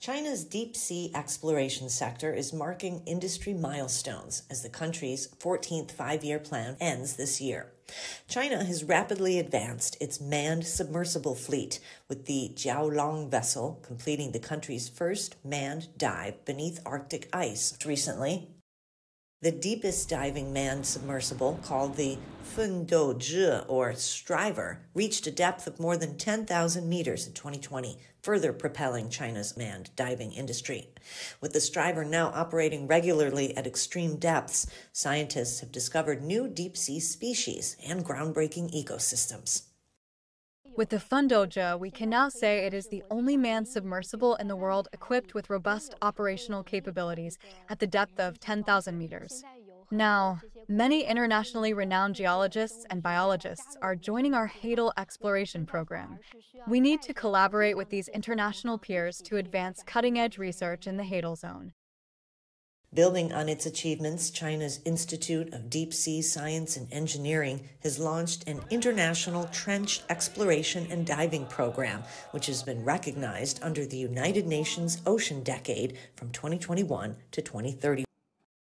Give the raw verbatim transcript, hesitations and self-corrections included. China's deep-sea exploration sector is marking industry milestones as the country's fourteenth five-year plan ends this year. China has rapidly advanced its manned submersible fleet, with the Jiaolong vessel completing the country's first manned dive beneath Arctic ice recently. The deepest diving manned submersible, called the Fengdouzhe or Striver, reached a depth of more than ten thousand meters in twenty twenty, further propelling China's manned diving industry. With the Striver now operating regularly at extreme depths, scientists have discovered new deep-sea species and groundbreaking ecosystems. With the Fengdouzhe, we can now say it is the only manned submersible in the world equipped with robust operational capabilities at the depth of ten thousand meters. Now, many internationally renowned geologists and biologists are joining our Hadal exploration program. We need to collaborate with these international peers to advance cutting-edge research in the Hadal zone. Building on its achievements, China's Institute of Deep-Sea Science and Engineering has launched an international trench exploration and diving program, which has been recognized under the United Nations Ocean Decade from twenty twenty-one to twenty thirty.